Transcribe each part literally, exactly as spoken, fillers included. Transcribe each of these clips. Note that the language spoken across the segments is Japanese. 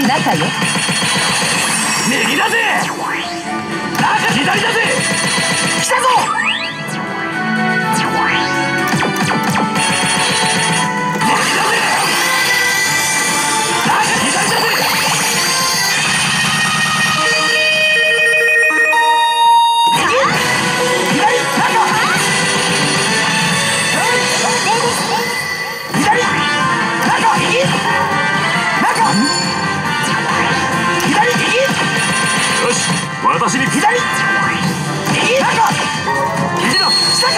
左中よ。右だぜ。中左だぜ。来たぞ。私に左左右だか右だ下か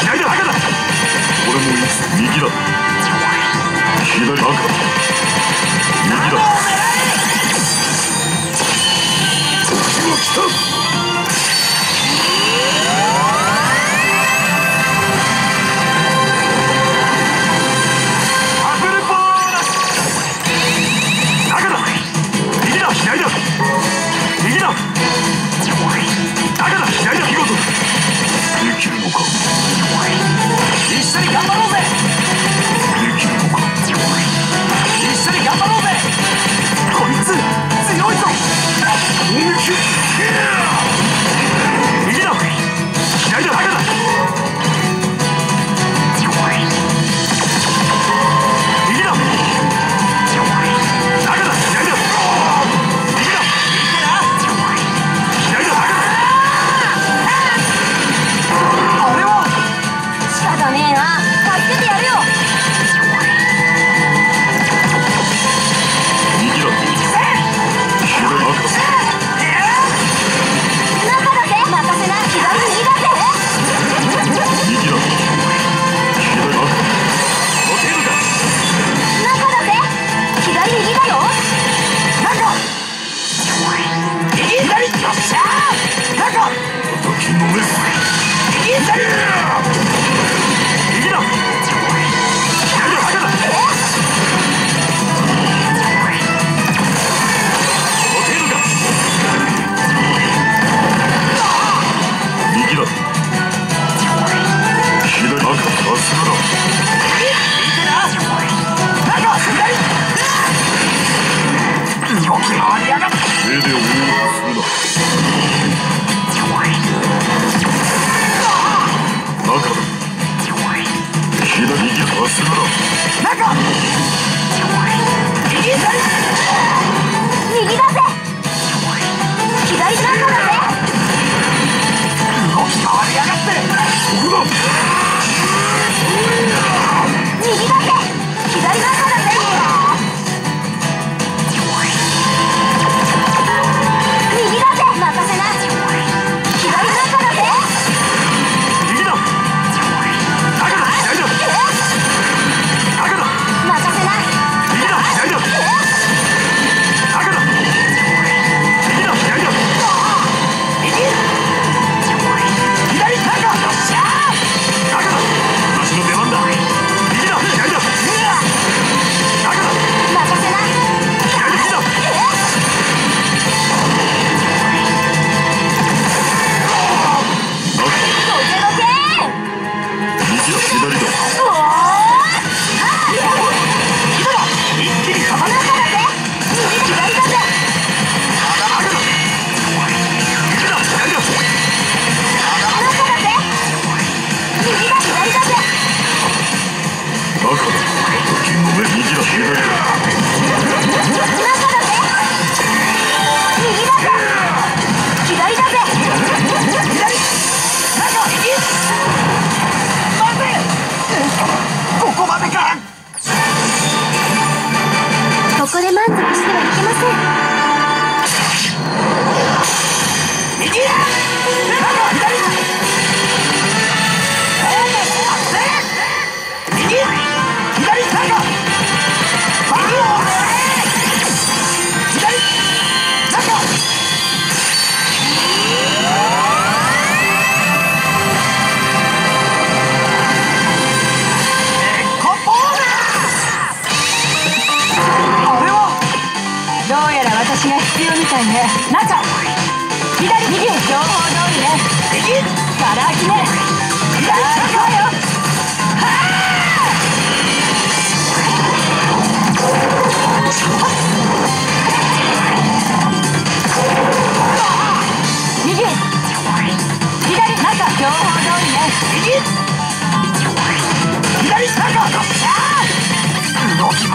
左だ赤だ俺もいい右だ左赤だ右だ時は来た。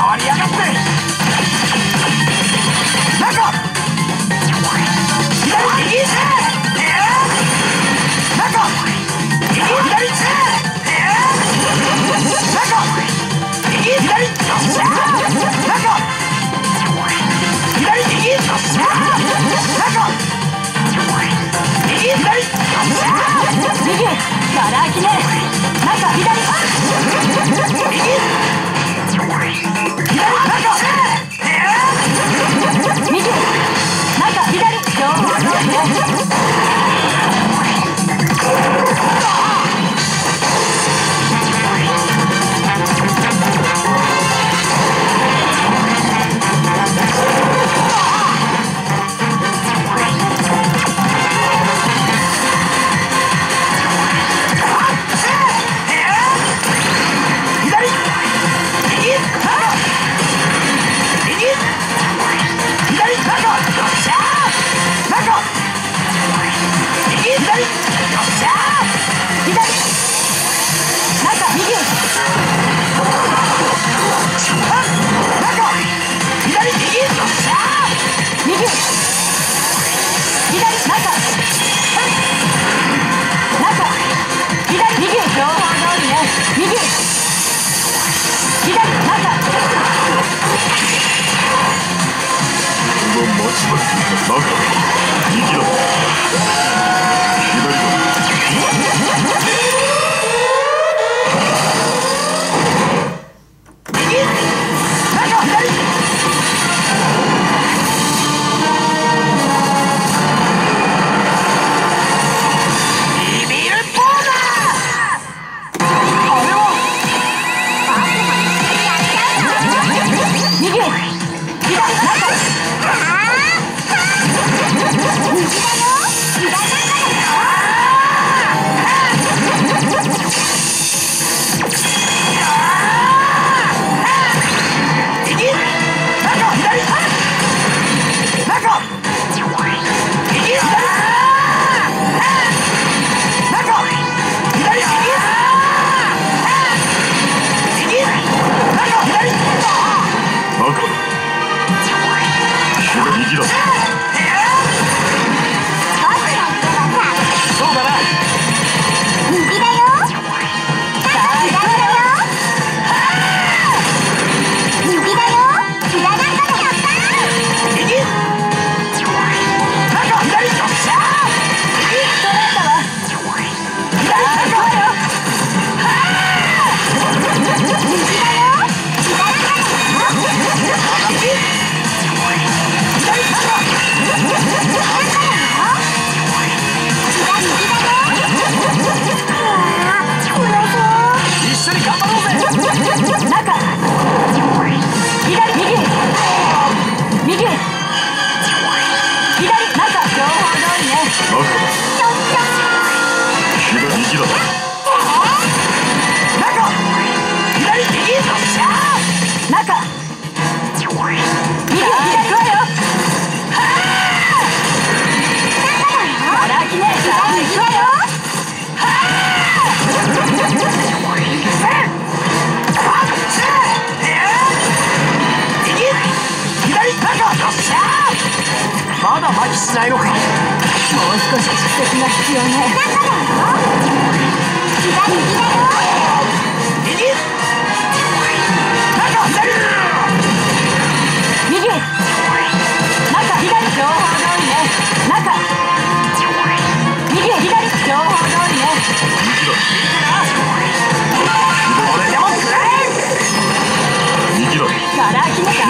回りやがって中左右中右左まだマッチしないのか。もう少し蓄積が必要ね。左右右中左情報通りね。中右左情報通りね。これでもくらえから開きました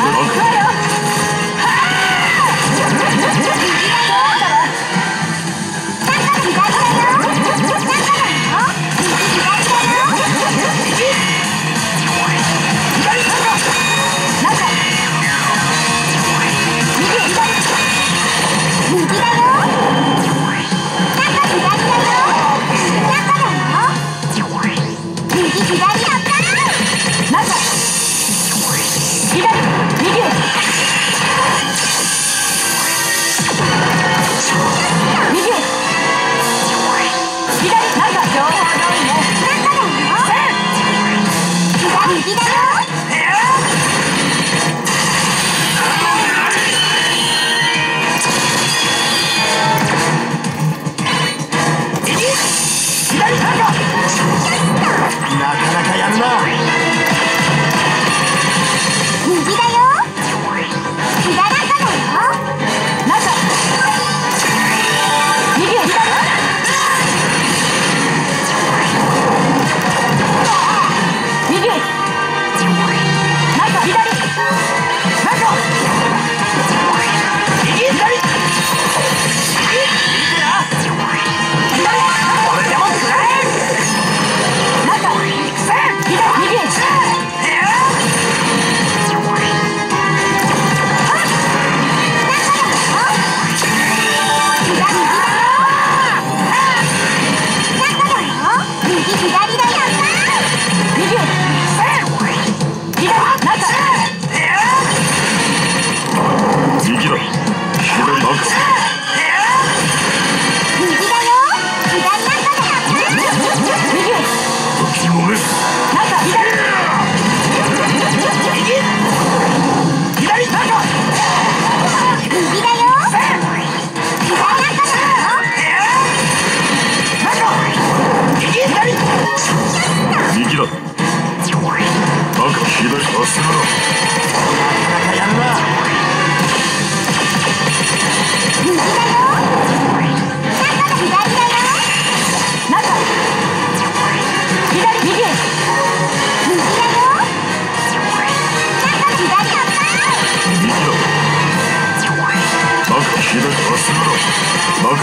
ここ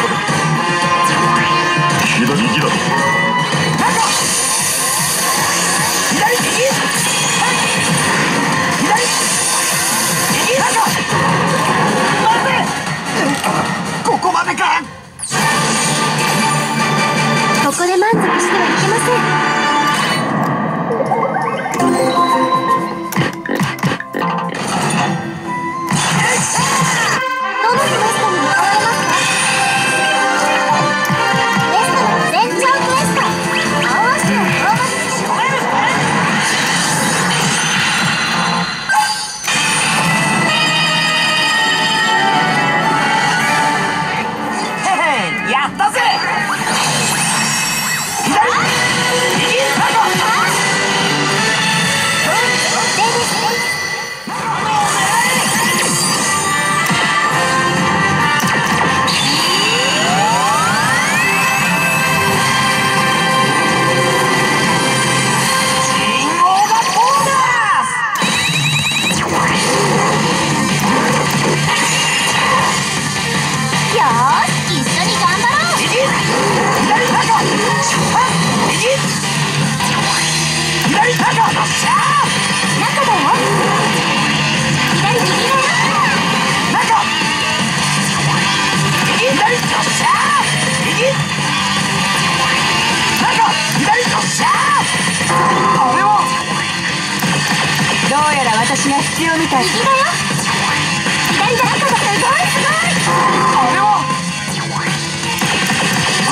で満足してはいけません。私が必要みたい。右だよ。左だ。中だ。すごいす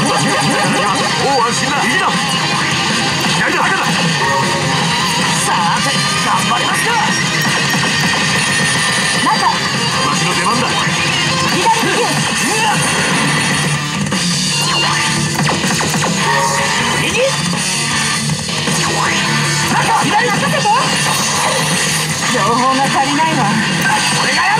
ごい。あれは。おお、安心だ。右だ。左だ。中だ。さあ、頑張りますか。中。私の出番だ。左右。右だ。右。中。左。中でも。情報が足りないわ。これがや